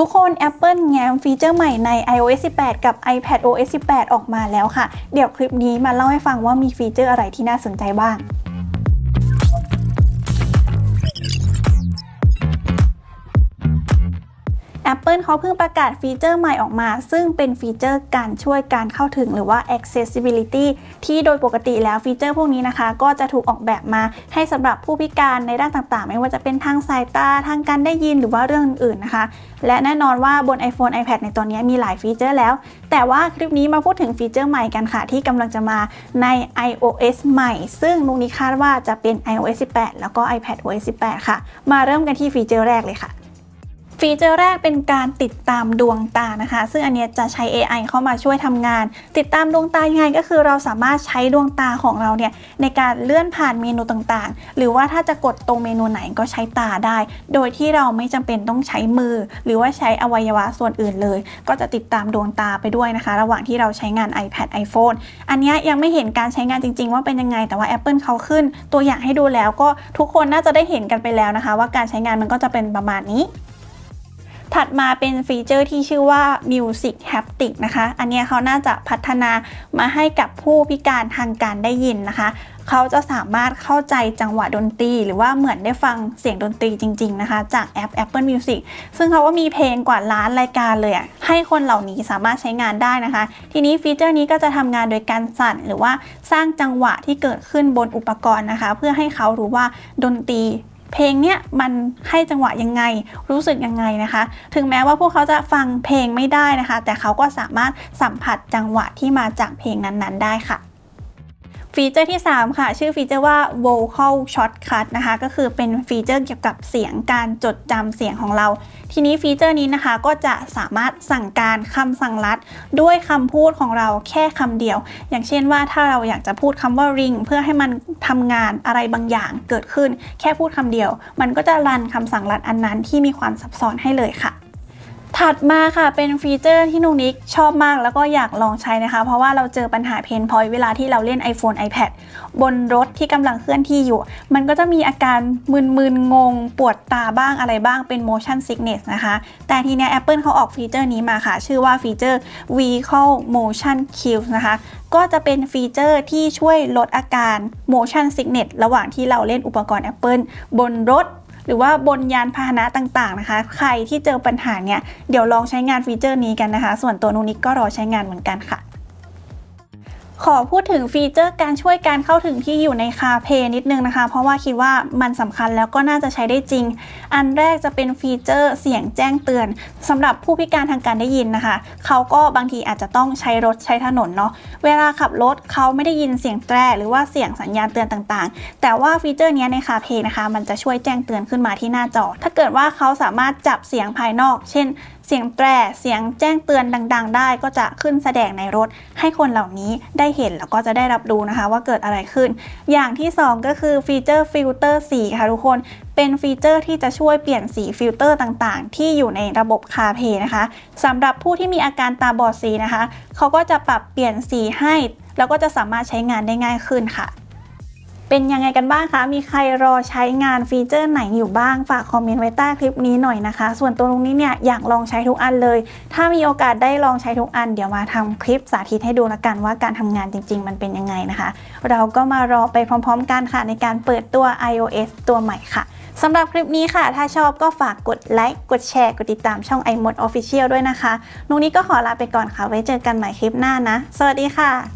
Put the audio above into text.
ทุกคน Apple แง้มฟีเจอร์ใหม่ใน iOS 18 กับ iPadOS 18 ออกมาแล้วค่ะเดี๋ยวคลิปนี้มาเล่าให้ฟังว่ามีฟีเจอร์อะไรที่น่าสนใจบ้างApple เขาเพิ่งประกาศฟีเจอร์ใหม่ออกมาซึ่งเป็นฟีเจอร์การช่วยการเข้าถึงหรือว่า accessibility ที่โดยปกติแล้วฟีเจอร์พวกนี้นะคะก็จะถูกออกแบบมาให้สำหรับผู้พิการในด้านต่างๆไม่ว่าจะเป็นทางสายตาทางการได้ยินหรือว่าเรื่องอื่นๆนะคะและแน่นอนว่าบน iPhone iPad ในตอนนี้มีหลายฟีเจอร์แล้วแต่ว่าคลิปนี้มาพูดถึงฟีเจอร์ใหม่กันค่ะที่กำลังจะมาใน iOS ใหม่ซึ่งนุกนี้คาดว่าจะเป็น iOS 18 แล้วก็ iPadOS 18 ค่ะมาเริ่มกันที่ฟีเจอร์แรกเลยค่ะฟีเจอร์แรกเป็นการติดตามดวงตานะคะซึ่งอันนี้จะใช้ AI เข้ามาช่วยทำงานติดตามดวงตายังไงก็คือเราสามารถใช้ดวงตาของเราเนี่ยในการเลื่อนผ่านเมนูต่างๆหรือว่าถ้าจะกดตรงเมนูไหนก็ใช้ตาได้โดยที่เราไม่จำเป็นต้องใช้มือหรือว่าใช้อวัยวะส่วนอื่นเลยก็จะติดตามดวงตาไปด้วยนะคะระหว่างที่เราใช้งาน iPad iPhone อันนี้ยังไม่เห็นการใช้งานจริงๆว่าเป็นยังไงแต่ว่า Apple เขาขึ้นตัวอย่างให้ดูแล้วก็ทุกคนน่าจะได้เห็นกันไปแล้วนะคะว่าการใช้งานมันก็จะเป็นประมาณนี้ถัดมาเป็นฟีเจอร์ที่ชื่อว่า Music Haptics นะคะอันนี้เขาน่าจะพัฒนามาให้กับผู้พิการทางการได้ยินนะคะเขาจะสามารถเข้าใจจังหวะดนตรีหรือว่าเหมือนได้ฟังเสียงดนตรีจริงๆนะคะจากแอป Apple Music ซึ่งเขาก็มีเพลงกว่าล้านรายการเลยให้คนเหล่านี้สามารถใช้งานได้นะคะทีนี้ฟีเจอร์นี้ก็จะทำงานโดยการสั่นหรือว่าสร้างจังหวะที่เกิดขึ้นบนอุปกรณ์นะคะเพื่อให้เขารู้ว่าดนตรีเพลงเนี้ยมันให้จังหวะยังไงรู้สึกยังไงนะคะถึงแม้ว่าพวกเขาจะฟังเพลงไม่ได้นะคะแต่เขาก็สามารถสัมผัสจังหวะที่มาจากเพลงนั้นๆได้ค่ะฟีเจอร์ที่3ค่ะชื่อฟีเจอร์ว่า Vocal Shortcuts นะคะก็คือเป็นฟีเจอร์เกี่ยวกับเสียงการจดจำเสียงของเราทีนี้ฟีเจอร์นี้นะคะก็จะสามารถสั่งการคำสั่งลัดด้วยคำพูดของเราแค่คำเดียวอย่างเช่นว่าถ้าเราอยากจะพูดคำว่า ring เพื่อให้มันทำงานอะไรบางอย่างเกิดขึ้นแค่พูดคำเดียวมันก็จะรันคำสั่งลัดอันนั้นที่มีความซับซ้อนให้เลยค่ะถัดมาค่ะเป็นฟีเจอร์ที่นุกนิกชอบมากแล้วก็อยากลองใช้นะคะเพราะว่าเราเจอปัญหาเพนพอยต์เวลาที่เราเล่น iPhone iPad บนรถที่กำลังเคลื่อนที่อยู่มันก็จะมีอาการมึนๆงงปวดตาบ้างอะไรบ้างเป็น motion sickness นะคะแต่ทีเนี้ย Apple เขาออกฟีเจอร์นี้มาค่ะชื่อว่าฟีเจอร์ Vehicle Motion Cues นะคะก็จะเป็นฟีเจอร์ที่ช่วยลดอาการ motion sickness ระหว่างที่เราเล่นอุปกรณ์ Apple บนรถหรือว่าบนยานพาหนะต่างๆนะคะใครที่เจอปัญหาเนี่ยเดี๋ยวลองใช้งานฟีเจอร์นี้กันนะคะส่วนตัวนุกนิกก็รอใช้งานเหมือนกันค่ะขอพูดถึงฟีเจอร์การช่วยการเข้าถึงที่อยู่ใน CarPlay นิดนึงนะคะเพราะว่าคิดว่ามันสำคัญแล้วก็น่าจะใช้ได้จริงอันแรกจะเป็นฟีเจอร์เสียงแจ้งเตือนสำหรับผู้พิการทางการได้ยินนะคะเขาก็บางทีอาจจะต้องใช้รถใช้ถนนเนาะเวลาขับรถเขาไม่ได้ยินเสียงแตรหรือว่าเสียงสัญญาณเตือนต่างๆแต่ว่าฟีเจอร์นี้ใน CarPlay นะคะมันจะช่วยแจ้งเตือนขึ้นมาที่หน้าจอถ้าเกิดว่าเขาสามารถจับเสียงภายนอกเช่นเสียงแตรเสียงแจ้งเตือนดังๆได้ก็จะขึ้นแสดงในรถให้คนเหล่านี้ได้เห็นแล้วก็จะได้รับรู้นะคะว่าเกิดอะไรขึ้นอย่างที่2ก็คือฟีเจอร์ฟิลเตอร์สีค่ะทุกคนเป็นฟีเจอร์ที่จะช่วยเปลี่ยนสีฟิลเตอร์ต่างๆที่อยู่ในระบบ CarPlay นะคะสำหรับผู้ที่มีอาการตาบอดสีนะคะเขาก็จะปรับเปลี่ยนสีให้แล้วก็จะสามารถใช้งานได้ง่ายขึ้นค่ะเป็นยังไงกันบ้างคะมีใครรอใช้งานฟีเจอร์ไหนอยู่บ้างฝากคอมเมนต์ไว้ใต้คลิปนี้หน่อยนะคะส่วนตัวนุกนิกเนี่ยอยากลองใช้ทุกอันเลยถ้ามีโอกาสได้ลองใช้ทุกอันเดี๋ยวมาทำคลิปสาธิตให้ดูละกันว่าการทำงานจริงๆมันเป็นยังไงนะคะเราก็มารอไปพร้อมๆกันค่ะในการเปิดตัว iOS ตัวใหม่ค่ะสำหรับคลิปนี้ค่ะถ้าชอบก็ฝากกดไลค์กดแชร์กดติดตามช่อง iMOD Official ด้วยนะคะนุกนิกก็ขอลาไปก่อนค่ะไว้เจอกันใหม่คลิปหน้านะสวัสดีค่ะ